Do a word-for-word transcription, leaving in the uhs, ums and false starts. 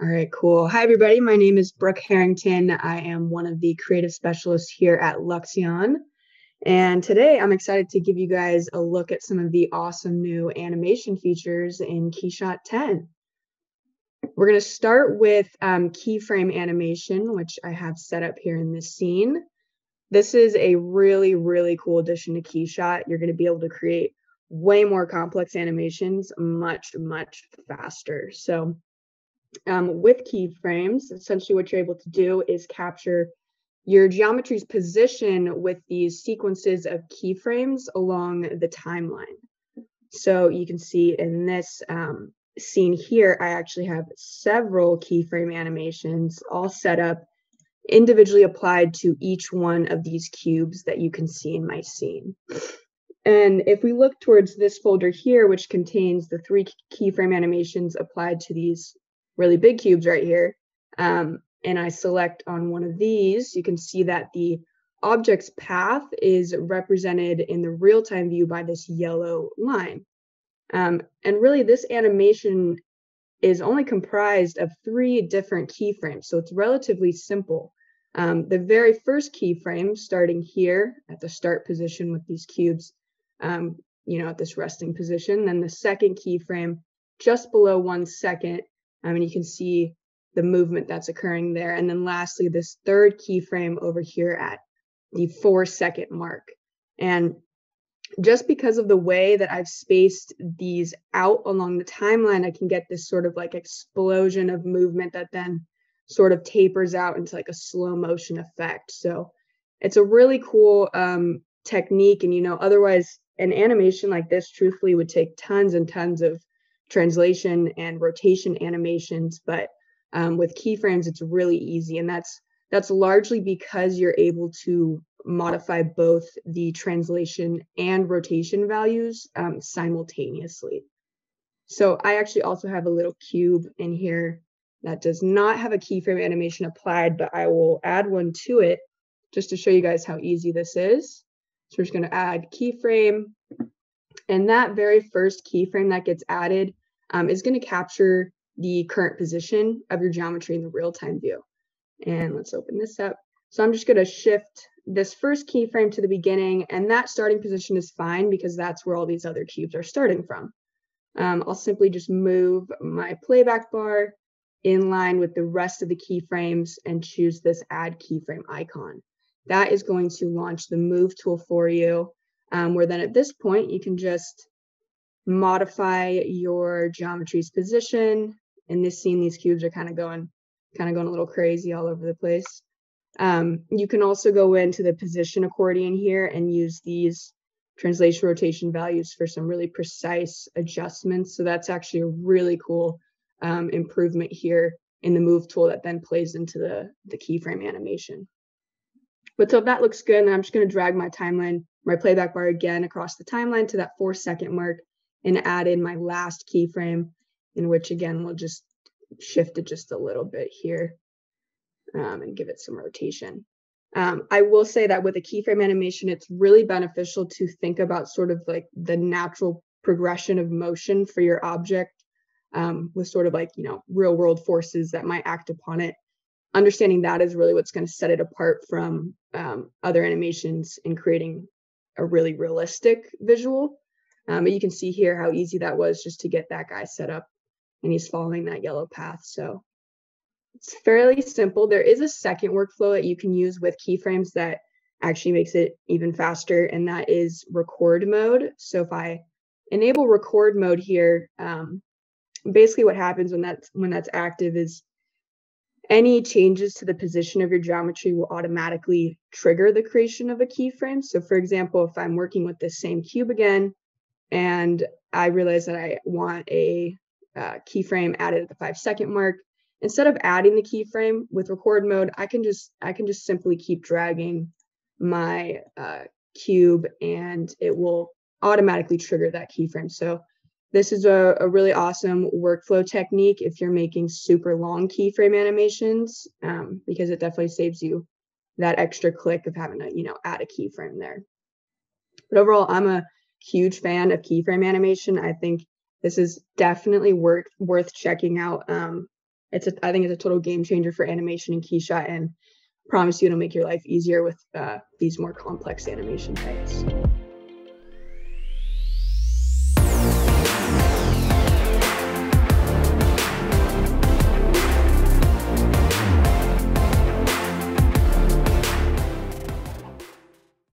All right, cool. Hi, everybody. My name is Brooke Harrington. I am one of the creative specialists here at Luxion. And today I'm excited to give you guys a look at some of the awesome new animation features in KeyShot ten. We're going to start with um, keyframe animation, which I have set up here in this scene. This is a really, really cool addition to KeyShot. You're going to be able to create way more complex animations much, much faster. So Um, with keyframes, essentially what you're able to do is capture your geometry's position with these sequences of keyframes along the timeline. So you can see in this um, scene here, I actually have several keyframe animations all set up, individually applied to each one of these cubes that you can see in my scene. And if we look towards this folder here, which contains the three keyframe animations applied to these really big cubes right here, um, and I select on one of these, you can see that the object's path is represented in the real-time view by this yellow line. Um, and really, this animation is only comprised of three different keyframes, so it's relatively simple. Um, the very first keyframe, starting here at the start position with these cubes, um, you know, at this resting position, then the second keyframe just below one second, Um, and you can see the movement that's occurring there. And then lastly, this third keyframe over here at the four second mark. And just because of the way that I've spaced these out along the timeline, I can get this sort of like explosion of movement that then sort of tapers out into like a slow motion effect. So it's a really cool um, technique. And, you know, otherwise an animation like this truthfully would take tons and tons of translation and rotation animations, but um, with keyframes, it's really easy. And that's that's largely because you're able to modify both the translation and rotation values um, simultaneously. So I actually also have a little cube in here that does not have a keyframe animation applied, but I will add one to it just to show you guys how easy this is. So we're just going to add keyframe. And that very first keyframe that gets added um, is going to capture the current position of your geometry in the real-time view. And let's open this up. So I'm just going to shift this first keyframe to the beginning, and that starting position is fine because that's where all these other cubes are starting from. Um, I'll simply just move my playback bar in line with the rest of the keyframes and choose this Add Keyframe icon. That is going to launch the Move tool for you. Um, where then at this point, you can just modify your geometry's position. In this scene, these cubes are kind of going, kind of going a little crazy all over the place. Um, you can also go into the position accordion here and use these translation rotation values for some really precise adjustments. So that's actually a really cool um, improvement here in the move tool that then plays into the, the keyframe animation. But so if that looks good, then I'm just going to drag my timeline, my playback bar again across the timeline to that four second mark and add in my last keyframe, in which again, we'll just shift it just a little bit here um, and give it some rotation. Um, I will say that with a keyframe animation, it's really beneficial to think about sort of like the natural progression of motion for your object um, with sort of like, you know, real world forces that might act upon it. Understanding that is really what's going to set it apart from um, other animations in creating a really realistic visual. Um, but you can see here how easy that was just to get that guy set up, and he's following that yellow path. So it's fairly simple. There is a second workflow that you can use with keyframes that actually makes it even faster, and that is record mode. So if I enable record mode here, um, basically what happens when that's, when that's active is any changes to the position of your geometry will automatically trigger the creation of a keyframe. So for example, if I'm working with this same cube again, and I realize that I want a uh, keyframe added at the five second mark, instead of adding the keyframe with record mode, I can just, I can just simply keep dragging my uh, cube and it will automatically trigger that keyframe. So this is a, a really awesome workflow technique if you're making super long keyframe animations, um, because it definitely saves you that extra click of having to, you know, add a keyframe there. But overall, I'm a huge fan of keyframe animation. I think this is definitely worth worth checking out um, it's a, I think it's a total game changer for animation and KeyShot, and promise you it'll make your life easier with uh, these more complex animation types.